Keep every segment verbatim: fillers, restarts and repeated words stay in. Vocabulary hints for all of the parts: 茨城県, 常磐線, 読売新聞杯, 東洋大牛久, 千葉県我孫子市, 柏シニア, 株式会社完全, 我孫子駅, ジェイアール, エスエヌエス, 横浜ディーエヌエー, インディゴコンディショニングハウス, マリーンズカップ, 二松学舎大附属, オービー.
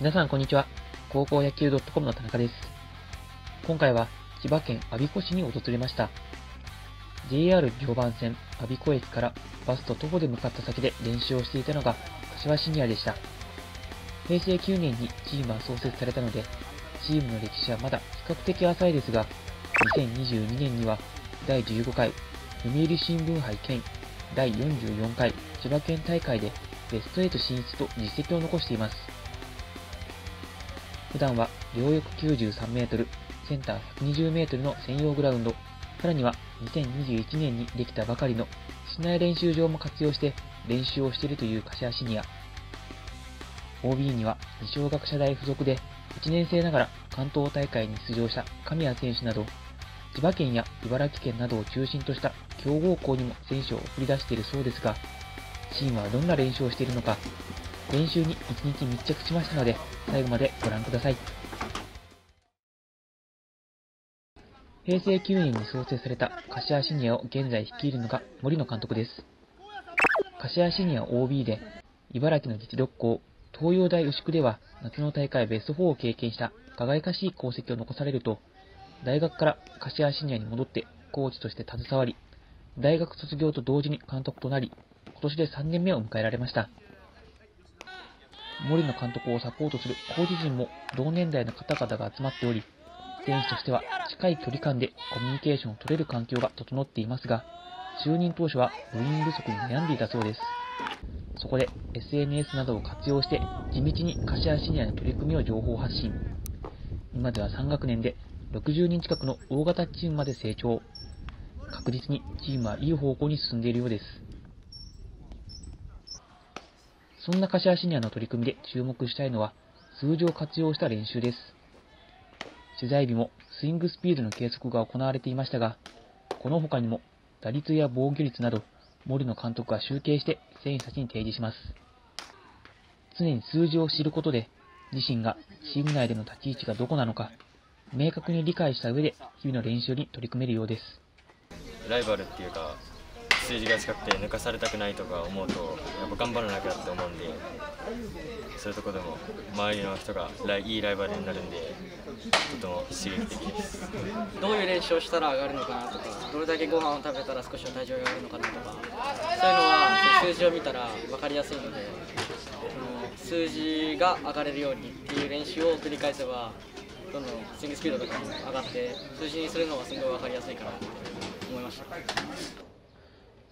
皆さんこんにちは。高校野球 .com の田中です。今回は千葉県我孫子市に訪れました。 ジェイアール 常磐線我孫子駅からバスと徒歩で向かった先で練習をしていたのが柏シニアでした。へいせいきゅうねんにチームは創設されたので、チームの歴史はまだ比較的浅いですが、にせんにじゅうにねんにはだいじゅうごかい読売新聞杯兼だいよんじゅうよんかい千葉県大会でベストはち進出と実績を残しています。普段は両翼 きゅうじゅうさんメートル、センター ひゃくにじゅうメートル の専用グラウンド、さらにはにせんにじゅういちねんにできたばかりの市内練習場も活用して練習をしているという柏シニア。 オービー には二松学舎大附属でいちねん生ながら関東大会に出場した神谷選手など、千葉県や茨城県などを中心とした強豪校にも選手を送り出しているそうですが、チームはどんな練習をしているのか、練習にいちにち密着しましたので、最後までご覧ください。へいせいきゅうねんに創設された柏シニアを現在率いるのが森野監督です。柏シニア オービー で茨城の実力校東洋大牛久では夏の大会ベストよんを経験した輝かしい功績を残されると、大学から柏シニアに戻ってコーチとして携わり、大学卒業と同時に監督となり、今年でさんねんめを迎えられました。森野監督をサポートするコーチ陣も同年代の方々が集まっており、選手としては近い距離感でコミュニケーションを取れる環境が整っていますが、就任当初は部員不足に悩んでいたそうです。そこで エスエヌエス などを活用して地道に柏シニアの取り組みを情報発信。今ではさんがくねんでろくじゅうにん近くの大型チームまで成長。確実にチームはいい方向に進んでいるようです。そんな柏シニアの取り組みで注目したいのは、数字を活用した練習です。取材日もスイングスピードの計測が行われていましたが、この他にも打率や防御率など、森野監督が集計して選手たちに提示します。常に数字を知ることで、自身がチーム内での立ち位置がどこなのか、明確に理解した上で日々の練習に取り組めるようです。ライバルっていうか、数字が近くて抜かされたくないとか思うと、やっぱ頑張らなきゃって思うんで、そういうとこでも周りの人がいいライバルになるんで、とても刺激的です。どういう練習をしたら上がるのかなとか、どれだけご飯を食べたら少しは体重が上がるのかなとか、そういうのは数字を見たら分かりやすいので、数字が上がれるようにっていう練習を繰り返せば、どんどんスイングスピードとかも上がって、数字にするのがすごい分かりやすいかなと思いました。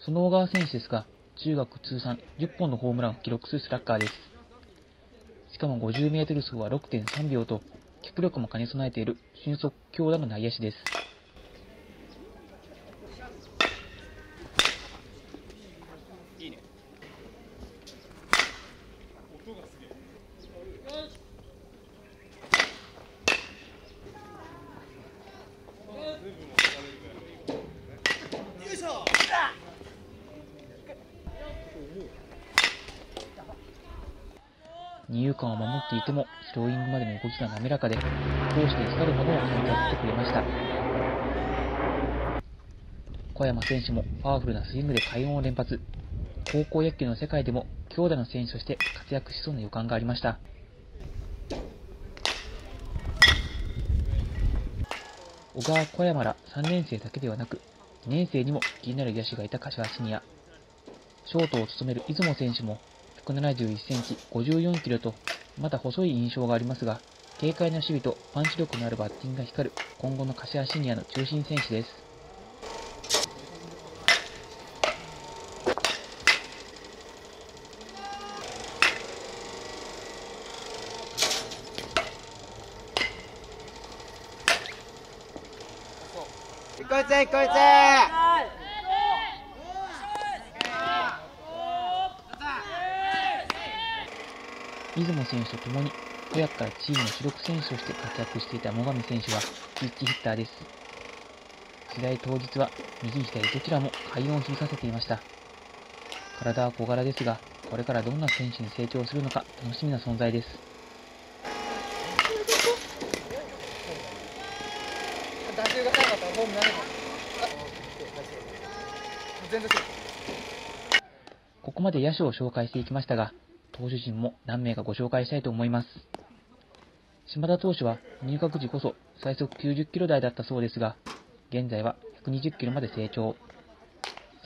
その小川選手ですが、中学通算じゅっぽんのホームランを記録するスラッガーです。しかも ごじゅうメートル 走は ろくてんさんびょうと、脚力も兼ね備えている俊足強打の内野手です。いいね。音がすげえ。よいしょ。二遊間を守っていてもスローイングまでの動きが滑らかで、攻守で光るものを感じさせてくれました。小山選手もパワフルなスイングで快音を連発。高校野球の世界でも強打の選手として活躍しそうな予感がありました。小川、小山らさんねん生だけではなく、にねん生にも気になる野手がいた柏シニア。ショートを務める出雲選手もひゃくななじゅういちセンチ、ごじゅうよんキロと、まだ細い印象がありますが、軽快な守備とパンチ力のあるバッティングが光る、今後の柏シニアの中心選手です。こいつこいつ出雲選手とともに、親からチームの主力選手として活躍していた最上選手はスイッチヒッターです。試合当日は右左どちらも快音を響かせていました。体は小柄ですが、これからどんな選手に成長するのか楽しみな存在です。打球が高かったらホームになるの。ここまで野手を紹介していきましたが、投手陣も何名かご紹介したいと思います。島田投手は入閣時こそ最速きゅうじゅっキロ台だったそうですが、現在はひゃくにじゅっキロまで成長。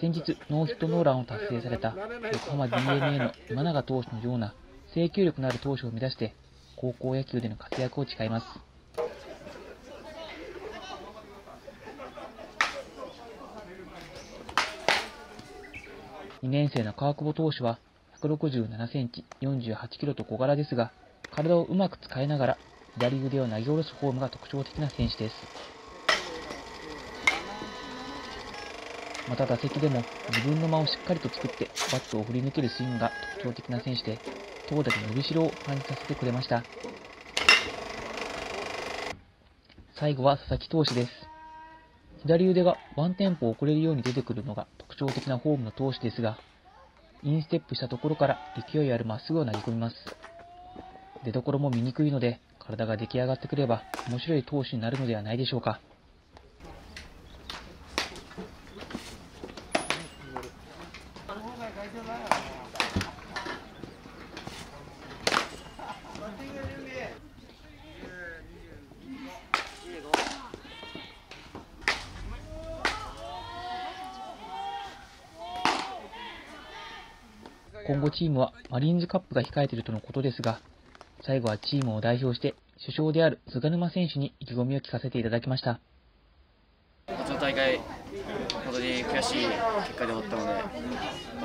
先日ノーヒットノーランを達成された横浜 ディーエヌエー の今永投手のような制球力のある投手を目指して高校野球での活躍を誓います。にねん生の川久保投手はひゃくろくじゅうななセンチ、よんじゅうはちキロと小柄ですが、体をうまく使いながら左腕を投げ下ろすフォームが特徴的な選手です。また打席でも自分の間をしっかりと作ってバットを振り抜けるスイングが特徴的な選手で、投打で伸びしろを感じさせてくれました。最後は佐々木投手です。左腕がワンテンポ遅れるように出てくるのが特徴的なフォームの投手ですが、インステップしたところから勢いあるまっすぐを投げ込みます。出どころも見にくいので、体が出来上がってくれば面白い投手になるのではないでしょうか。今後チームはマリーンズカップが控えているとのことですが、最後はチームを代表して主将である菅沼選手に意気込みを聞かせていただきました。夏の大会、本当に悔しい結果で終わったので、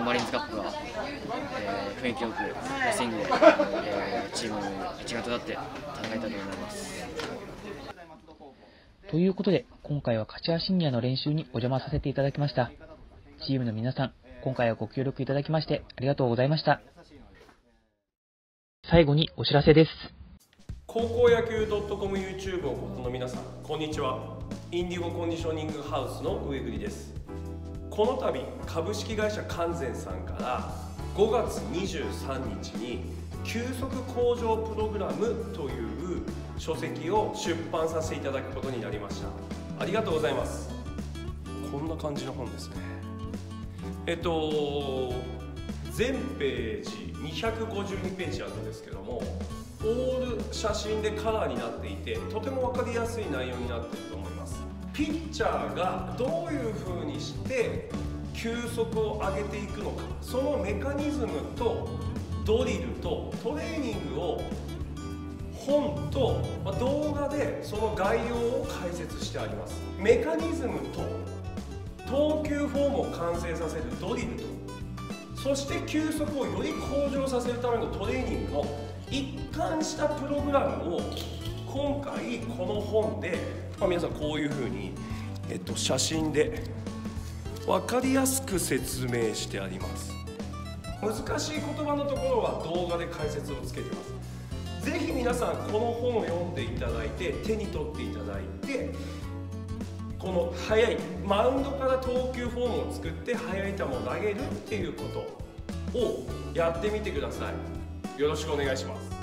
マリーンズカップは、えー、雰囲気よくスイングで、えー、チーム一丸となって戦えたと思います。ということで、今回は柏シニアの練習にお邪魔させていただきました。チームの皆さん、今回はご協力いただきましてありがとうございました。最後にお知らせです。高校野球 .com YouTube をご覧の皆さん、こんにちは。インディゴコンディショニングハウスの上栗です。この度、株式会社完全さんからごがつにじゅうさんにちに球速向上プログラムという書籍を出版させていただくことになりました。ありがとうございます。こんな感じの本ですね。えっと、全ページにひゃくごじゅうにページあるんですけども、オール写真でカラーになっていて、とても分かりやすい内容になっていると思います。ピッチャーがどういうふうにして球速を上げていくのか、そのメカニズムとドリルとトレーニングを本と、まあ、動画でその概要を解説してあります。メカニズムと投球フォームを完成させるドリルと、そして球速をより向上させるためのトレーニングの一貫したプログラムを今回この本で、まあ、皆さんこういうふうに、えっと、写真で分かりやすく説明してあります。難しい言葉のところは動画で解説をつけてます。是非皆さんこの本を読んでいただいて、手に取っていただいて、この速いマウンドから投球フォームを作って速い球を投げるっていうことをやってみてください。よろしくお願いします。